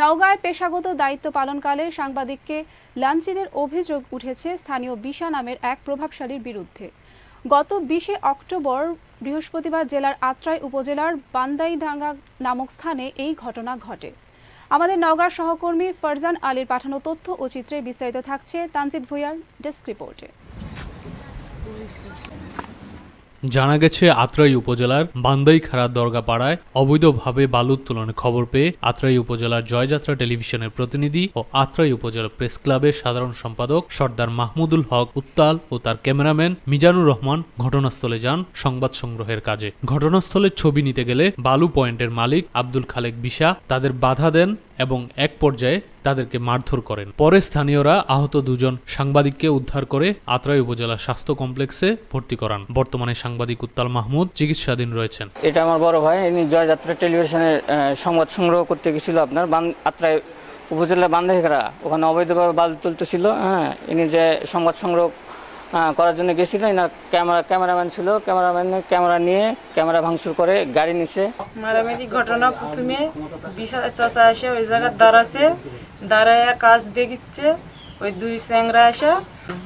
नওগাঁয় पेशागत दायित्व पालनकाले सांबादिकके लांछितेर अभियोग उठेছে स्थानीय बिशा नामेर एक प्रभावशालीर बिरुद्धे। गत 20 अक्टोबर बृहस्पतिवार जेलार আত্রাই उपजेलार বান্দাইডাঙ্গা नामक स्थाने এই घटना घटे। आमादेर নওগাঁর सहकर्मी फरजान आलिर पाठानो तथ्य और चित्रे विस्तारित थाकছে তানজিদ ভুঁইয়ার डेस्क रिपोर्टे। जाना गेছে আত্রাই উপজেলার বান্দাইখাড়া দরগাপাড়ায় अवैधভাবে बालू উত্তোলনের খবর পেয়ে আত্রাই উপজেলার জয়যাত্রা টেলিভিশনের प्रतिनिधि और আত্রাই উপজেলা प्रेस ক্লাবের সাধারণ সম্পাদক সরদার মাহমুদুল হক উত্তাল और তার ক্যামেরাম্যান মিজানুর রহমান ঘটনাস্থলে যান সংবাদ সংগ্রহের কাজে। ঘটনাস্থলে ছবি নিতে গেলে বালু পয়েন্টের মালিক আব্দুল খালেক বিশা তাদের বাধা দেন এবং এক পর্যায়ে তাদেরকে মারধর করেন। পরে স্থানীয়রা আহত দুজন সাংবাদিককে উদ্ধার করে আত্রাই উপজেলা স্বাস্থ্য কমপ্লেক্সে ভর্তি করান। বর্তমানে সাংবাদিক উত্তাল মাহমুদ চিকিৎসাধীন রয়েছেন। এটা আমার বড় ভাই, ইনি জয়যাত্রা টেলিভিশনে সংবাদ সংগ্রহ করতে গিয়েছিল আপনার আত্রাই উপজেলা বান্দাইখাড়া, ওখানে অবৈধভাবে বালু তুলতেছিল। হ্যাঁ, ইনি যে সংবাদ সংগ্রহ করার জন্য গেছিল, ইনার ক্যামেরাম্যান ছিল, ক্যামেরাম্যানের ক্যামেরা নিয়ে ক্যামেরা ভাঙচুর করে গাড়ি নিছে। মারামারি ঘটনা প্রথমে বিশাল চাচা আসে ওই জায়গায় দাঁড়াছে, দাঁড়ায় কাজ দেখিচ্ছে। ওই দুই স্যাংরা আসে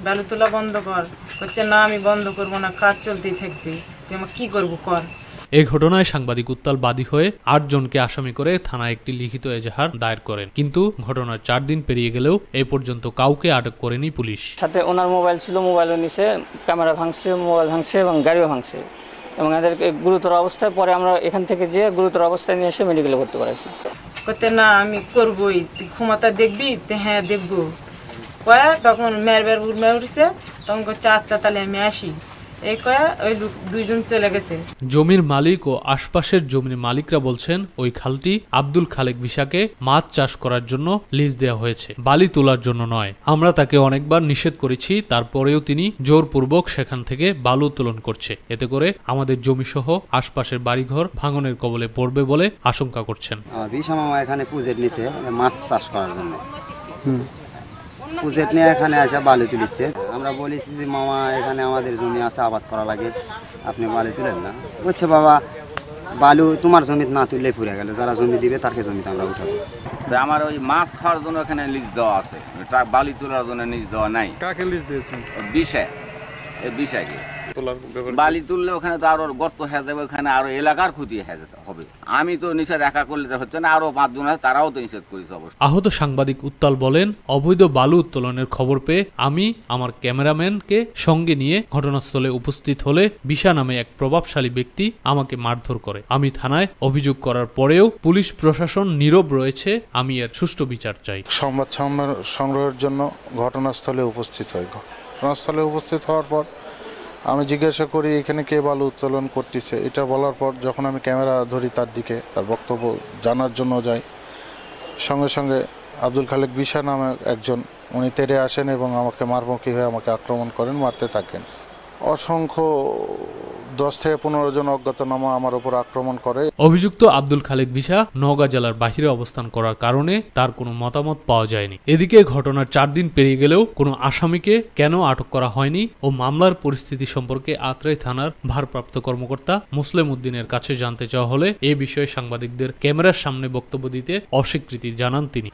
বালু তোলা বন্ধ কর, হচ্ছে না আমি বন্ধ করবো না, কাজ চলতেই থাকবে, তুই আমার কি করবো কর। এই ঘটনায় সাংবাদিক উত্তাল বাদী হয়ে ৮ জনকে আসামি করে থানায় একটি লিখিত এজাহার দায়ের করেন, কিন্তু ঘটনার ৪ দিন পেরিয়ে গেলেও এ পর্যন্ত কাউকে আটক করেনি পুলিশ। সাথে ওনার মোবাইল ছিল, মোবাইলও নিছে, ক্যামেরা ভাঙছে, মোবাইল ভাঙছে এবং গাড়িও ভাঙছে এবং এদেরকে গুরুতর অবস্থায় পরে আমরা এখান থেকে যে গুরুতর অবস্থায় নিয়ে এসে মেডিকেলে ভর্তি করেছি। করতে না আমি করবই, তুই ক্ষমতা দেখবি, হ্যাঁ দেখবো কয়া, তখন মেয়ের উঠে উঠছে, তখন চাচ্চা তাহলে আমি আসি। জমির মালিক ও আশপাশের জমির মালিকরা বলছেন ওই খালটি আব্দুল খালেক বিশাকে মাছ চাষ করার জন্য লিজ দেওয়া হয়েছে, বালি তোলার জন্য নয়। আমরা তাকে অনেকবার নিষেধ করেছি, তারপরেও তিনি জোরপূর্বক সেখান থেকে বালু উত্তোলন করছে। এতে করে আমাদের জমি সহ আশপাশের বাড়িঘর ভাঙনের কবলে পড়বে বলে আশঙ্কা করছেন। এখানে পুজের নিচে মাছ চাষ করার জন্য পুজের নিয়ে এখানে আসা বালু তুলিচ্ছে। আমরা বলেছি যে মামা এখানে আমাদের জমি আছে, আবাদ করা লাগে, আপনি বালু তুলেন না। বলছে বাবা বালু তোমার জমিতে না তুললে পুড়ে গেল, যারা জমি দিবে তাকে জমিতে আমরা উঠাবো। আমার ওই মাছ খাওয়ার জন্য এখানে লিজ দেওয়া আছে, বালু তোলার জন্য লিজ দেওয়া নাই। কাকে লিজ দিয়েছেন? বিষয় বিষয়কে বালি তুললে ওখানে তো আরো গর্ত হয়ে যাবে, ওখানে আরো এলাকার ক্ষতি হয়ে যেতে হবে। আমি তো নিষেধ একা করলে তো হচ্ছে না, আরো ৫ জন আছে তারাও তো নিষেধ করেছে। অবশ্যই আহত সাংবাদিক উত্তাল বলেন অবৈধ বালু উত্তোলনের খবর পেয়ে আমি আমার ক্যামেরাম্যানকে সঙ্গে নিয়ে ঘটনাস্থলে উপস্থিত হলে বিশা নামে এক প্রভাবশালী ব্যক্তি আমাকে মারধর করে। আমি থানায় অভিযোগ করার পরেও পুলিশ প্রশাসন নীরব রয়েছে। আমি এর সুষ্ঠু বিচার চাই। সংবাদ সংগ্রহের জন্য ঘটনাস্থলে উপস্থিত হয়। ঘটনাস্থলে উপস্থিত হওয়ার পর আমি জিজ্ঞাসা করি এখানে কে বালু উত্তোলন করতেছে। এটা বলার পর যখন আমি ক্যামেরা ধরি তার দিকে, তার বক্তব্য জানার জন্য যাই, সঙ্গে সঙ্গে আব্দুল খালেক বিশা নামে একজন উনি তেড়ে আসেন এবং আমাকে মারমুখী হয়ে আমাকে আক্রমণ করেন, মারতে থাকেন। অসংখ্য 10 থেকে 15 জন অজ্ঞাতনামা আমার উপর আক্রমণ করে। অভিযুক্ত আব্দুল খালেক বিশা নওগাঁ জেলার বাহিরে অবস্থান করার কারণে তার কোনো মতামত পাওয়া যায়নি। এদিকে ঘটনার 4 দিন পেরিয়ে গেলেও কোনো আসামিকে কেন আটক করা হয়নি ও মামলার পরিস্থিতি সম্পর্কে আত্রাই থানার ভারপ্রাপ্ত কর্মকর্তা মুসলিম উদ্দিনের কাছে জানতে চাওয়া হলে এ বিষয়ে সাংবাদিকদের ক্যামেরার সামনে বক্তব্য দিতে অস্বীকৃতি জানান তিনি।